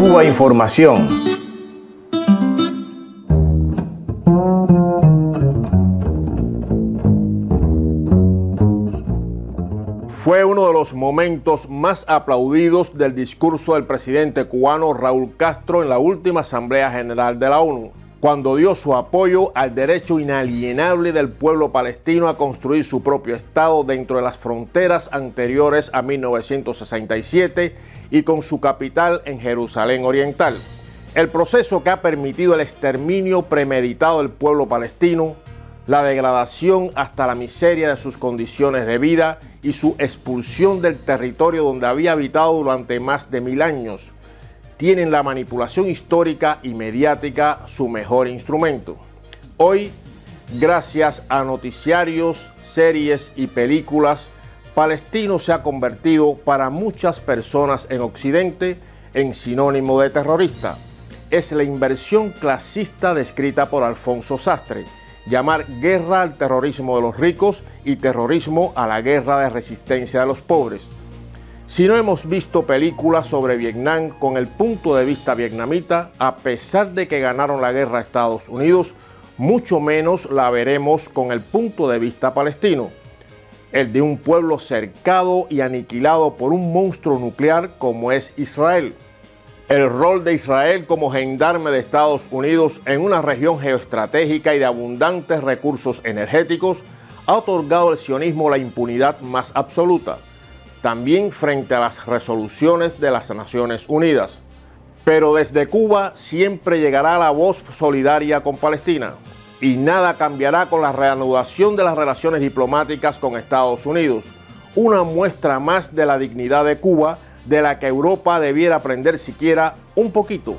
Cuba Información. Fue uno de los momentos más aplaudidos del discurso del presidente cubano Raúl Castro en la última Asamblea General de la ONU, cuando dio su apoyo al derecho inalienable del pueblo palestino a construir su propio Estado dentro de las fronteras anteriores a 1967 y con su capital en Jerusalén Oriental. El proceso que ha permitido el exterminio premeditado del pueblo palestino, la degradación hasta la miseria de sus condiciones de vida y su expulsión del territorio donde había habitado durante más de 1000 años. Tienen la manipulación histórica y mediática su mejor instrumento. Hoy, gracias a noticiarios, series y películas, Palestino se ha convertido para muchas personas en Occidente en sinónimo de terrorista. Es la inversión clasista descrita por Alfonso Sastre. Llamar guerra al terrorismo de los ricos y terrorismo a la guerra de resistencia de los pobres. Si no hemos visto películas sobre Vietnam con el punto de vista vietnamita, a pesar de que ganaron la guerra a Estados Unidos, mucho menos la veremos con el punto de vista palestino, el de un pueblo cercado y aniquilado por un monstruo nuclear como es Israel. El rol de Israel como gendarme de Estados Unidos en una región geoestratégica y de abundantes recursos energéticos ha otorgado al sionismo la impunidad más absoluta, también frente a las resoluciones de las Naciones Unidas. Pero desde Cuba siempre llegará la voz solidaria con Palestina y nada cambiará con la reanudación de las relaciones diplomáticas con Estados Unidos, una muestra más de la dignidad de Cuba, de la que Europa debiera aprender siquiera un poquito.